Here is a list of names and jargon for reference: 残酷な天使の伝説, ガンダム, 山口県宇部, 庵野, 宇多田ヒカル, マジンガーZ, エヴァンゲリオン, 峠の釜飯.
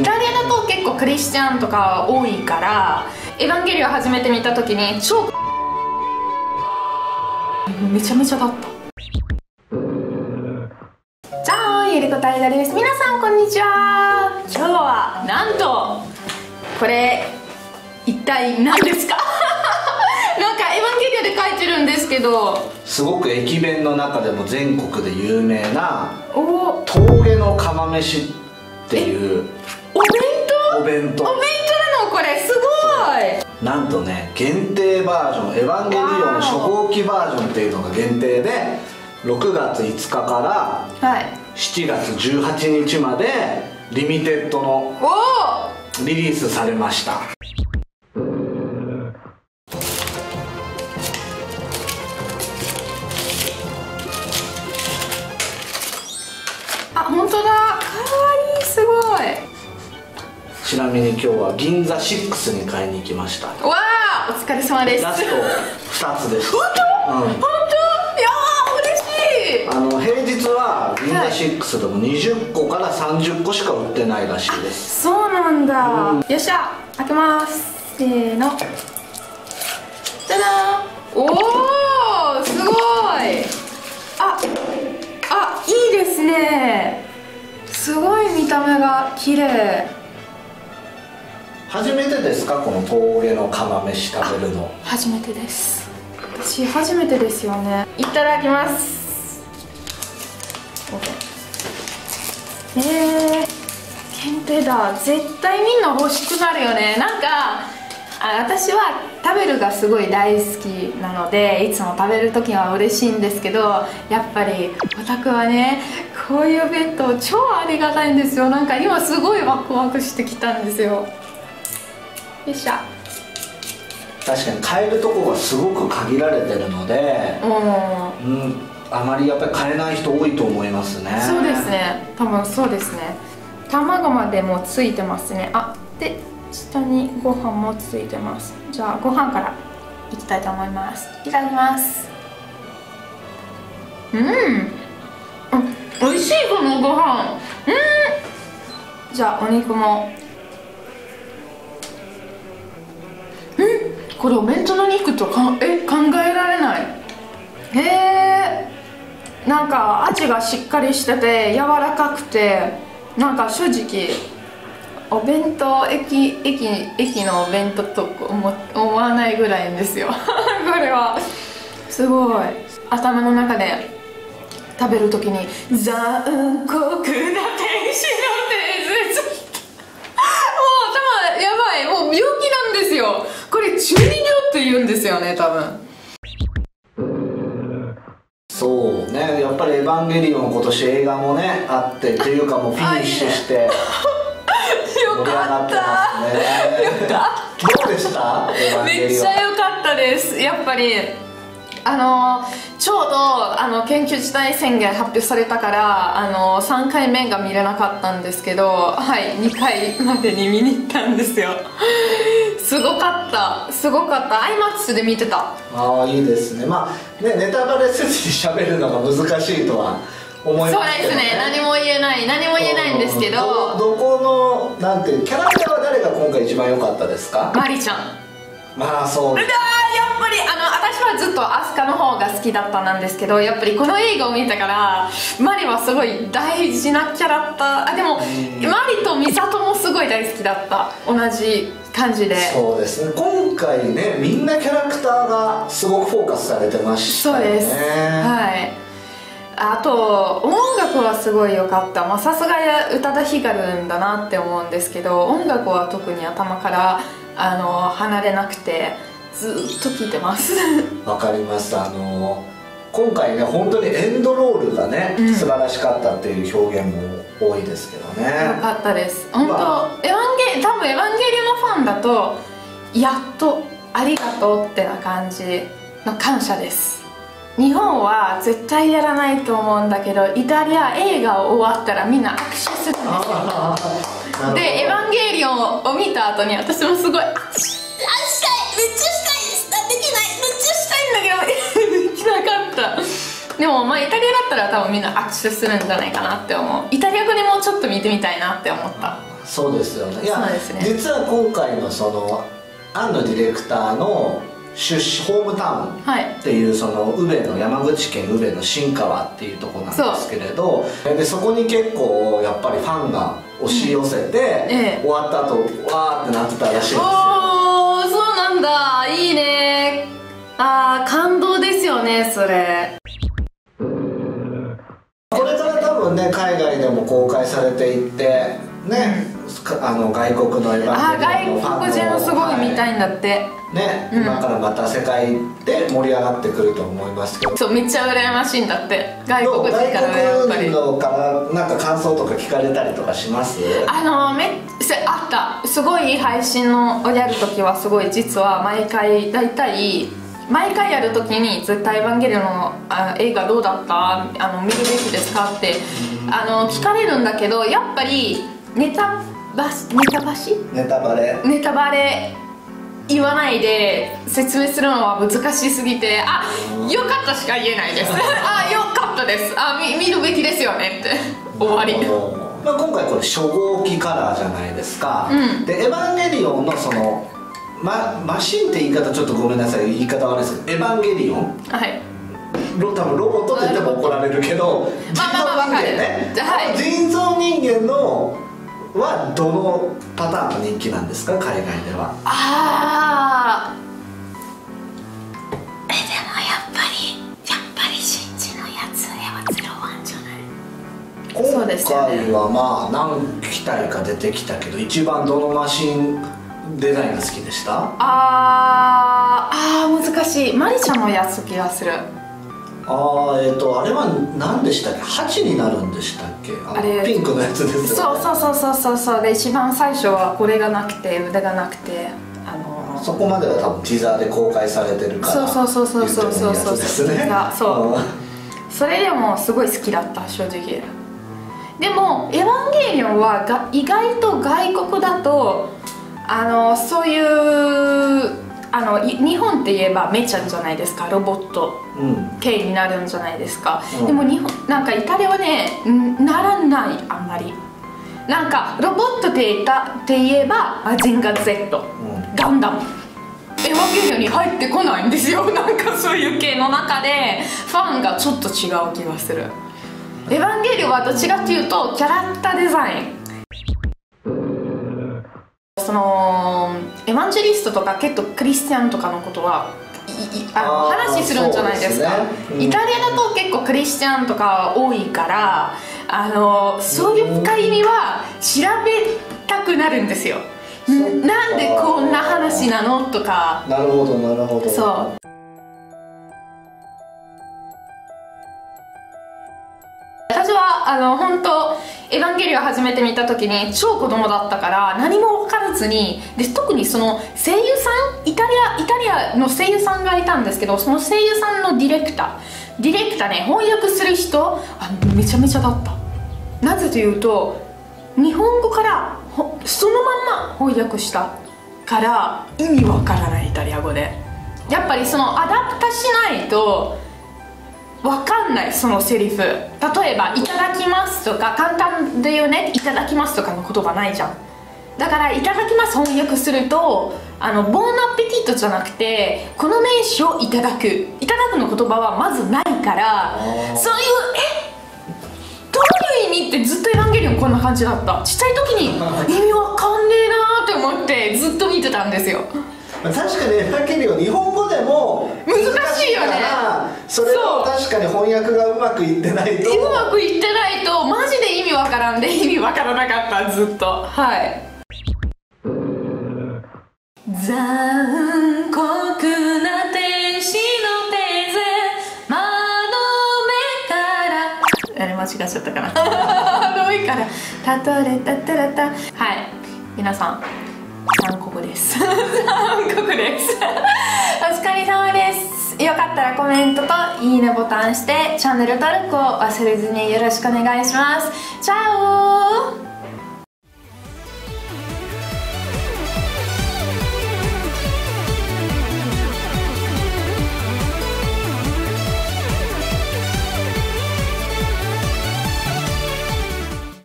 イタリアだと結構クリスチャンとか多いから「エヴァンゲリオン」初めて見た時に超めちゃめちゃだった。じゃーん、ゆりこたいがりです。皆さんこんにちは。今日はなんとこれ一体何ですか？なんか「エヴァンゲリオン」で書いてるんですけど、すごく駅弁の中でも全国で有名な峠の釜飯っていうお弁当なの。これすごい。なんとね、限定バージョン「エヴァンゲリオン」の初号機バージョンっていうのが限定で、6月5日から7月18日までリミテッドのリリースされました。ちなみに今日は銀座6に買いに行きました。わあ、お疲れ様です。ラスト2つです。本当、うん、本当、いやー嬉しい。平日は銀座6でも20個から30個しか売ってないらしいです。そうなんだ、よっしゃ開けます。せーの、じゃだーん。おおすごい。あ、いいですね。すごい見た目が綺麗。初めてですか、この峠の釜飯食べるの。初めてです。私初めてですよね。いただきます。限定だ。絶対みんな欲しくなるよね。なんか私は食べるがすごい大好きなので、いつも食べる時は嬉しいんですけど、やっぱりオタクはね、こういう弁当超ありがたいんですよ。なんか今すごいワクワクしてきたんですよ。よっしゃ。確かに買えるとこがすごく限られてるので、うん、あまりやっぱり買えない人多いと思いますね。そうですね、多分そうですね。卵までもついてますね。あ、で下にご飯もついてます。じゃあご飯からいきたいと思います。いただきます。うん、おいしいこのご飯。うん、じゃあお肉も。これお弁当の肉とか考えられない。なんか味がしっかりしてて柔らかくて、なんか正直お弁当駅のお弁当と思わないぐらいんですよ。これはすごい頭の中で食べるときに残酷な天使の伝説。やばい、もう病気なんですよ。これ中二病って言うんですよね、多分。そうね、やっぱり「エヴァンゲリオン」今年映画もねあってっていうか、もうフィニッシュしてよかった。よかった。どうでした？めっちゃよかったです。やっぱりちょうど緊急事態宣言発表されたから3回目が見れなかったんですけど、はい、2回までに見に行ったんですよ。すごかった、すごかった。 IMAX で見てた。ああ、いいですね。まあね、ネタバレせずにしゃべるのが難しいとは思いますけどね。そうですね、何も言えないんですけど、どこのなんていうキャラクターは誰が今回一番良かったですか？マリちゃん。まあそうです。やっぱり私はずっとアスカの方が好きだったんですけど、やっぱりこの映画を見たからマリはすごい大事なキャラクター。あ、でもマリとミサトもすごい大好きだった。同じ感じで。そうですね、今回ねみんなキャラクターがすごくフォーカスされてましたよね。そうです、はい。あと音楽はすごい良かった。さすが宇多田ヒカルんだなって思うんですけど、音楽は特に頭から離れなくてずっと聞いてます。わかります。今回ね本当にエンドロールがね、素晴らしかったっていう表現も多いですけどね。よかったです。本当、多分エヴァンゲリオンのファンだとやっとありがとうってな感じの感謝です。日本は絶対やらないと思うんだけど、イタリア映画を終わったらみんな握手するんですよ。でエヴァンゲリオンを見た後に私もすごい握手したい、めっちゃ。でもまあイタリアだったら多分みんな握手するんじゃないかなって思う。イタリア語でもちょっと見てみたいなって思った。そうですよね。いや、そうですね、実は今回のその庵野ディレクターの出身ホームタウンっていう、はい、その宇部の山口県宇部の新川っていうとこなんですけれど、 でそこに結構やっぱりファンが押し寄せて、終わった後わーってなってたらしいんですよ。おー、そうなんだ、いいね。あー、感動ですよねそれ。これから多分ね、海外でも公開されていってね、あの外国のエヴァンゲリオンのファンの、外国人もすごい見たいんだってね、うん、今からまた世界で盛り上がってくると思いますけど、そう、めっちゃ羨ましいんだって、外国人からね。やっぱり外国人からなんか感想とか聞かれたりとかします？めっちゃあった。すごい配信のをやるときはすごい、実は毎回大体毎回やるときに絶対「エヴァンゲリオンの映画どうだった？見るべきですか？」って聞かれるんだけど、やっぱりネタバレ言わないで説明するのは難しすぎて、あ、よかったしか言えないですあ、よかったです、あ、見るべきですよねって終わり。まあ、今回これ初号機カラーじゃないですか、うん、でエヴァンゲリオンのその、マシンって言い方ちょっとごめんなさい、言い方悪いですけど、エヴァンゲリオン、はい、多分ロボットって言っても怒られるけど、人造人間ね、人造人間のはどのパターンが人気なんですか、海外では。ああ、でもやっぱりシンジのやつは01じゃない。今回はまあ何機体か出てきたけど、一番どのマシンデザインが好きでした？難しい。マリちゃんのやつ気がする。あれは何でしたっけ？8になるんでしたっけ？ピンクのやつですよね。そうで、一番最初はこれがなくて、腕がなくて、そこまでは多分ティザーで公開されてるから、そうそれでもすごい好きだった、正直。でも「エヴァンゲリオン」は意外と外国だとそういう。日本って言えばメちゃんじゃないですか、ロボット系になるんじゃないですか、うん、でも日本なんかイタリアはね、ならない、あんまり。なんかロボットって言えばマジンガー Z、うん、ガンダム、エヴァンゲリオンに入ってこないんですよ。なんかそういう系の中でファンがちょっと違う気がする。エヴァンゲリオンはどっちかっていうとキャラクターデザイン、エヴァンジェリストとか結構クリスチャンとかのことは話するんじゃないですか。イタリアだと結構クリスチャンとか多いから、そういう深い意味は調べたくなるんですよ。なんでこんな話なのとか。なるほどなるほど。そう、私は本当エヴァンゲリオン始めてみた時に超子供だったから何も分からずに、で特にその声優さん、イタリアの声優さんがいたんですけど、その声優さんのディレクターね、翻訳する人、めちゃめちゃだった。なぜというと日本語からそのまんま翻訳したから意味わからない、イタリア語で。やっぱりそのアダプタしないとわかんない、そのセリフ。例えば「いただきます」とか、簡単で言うね、「いただきます」とかの言葉ないじゃん。だから「いただきます」翻訳するとボンアペティートじゃなくて、この名詞を「いただく」「いただく」の言葉はまずないから、そういうどういう意味ってずっと「エヴァンゲリオン」こんな感じだった。ちっちゃい時に意味わかんねえなーって思ってずっと見てたんですよ。確かにエヴァンゲリオン日本語でも難しいよね。それを確かに翻訳がうまくいってないと、うまくいってないとマジで意味わからんで、意味わからなかったずっと。はい、残酷な天使のテーゼ、窓目から、あれ間違っちゃったかな窓目からたとれたたらた。はい、皆さん韓国です韓国ですお疲れ様です。よかったらコメントといいねボタンして、チャンネル登録を忘れずによろしくお願いします。チャオー。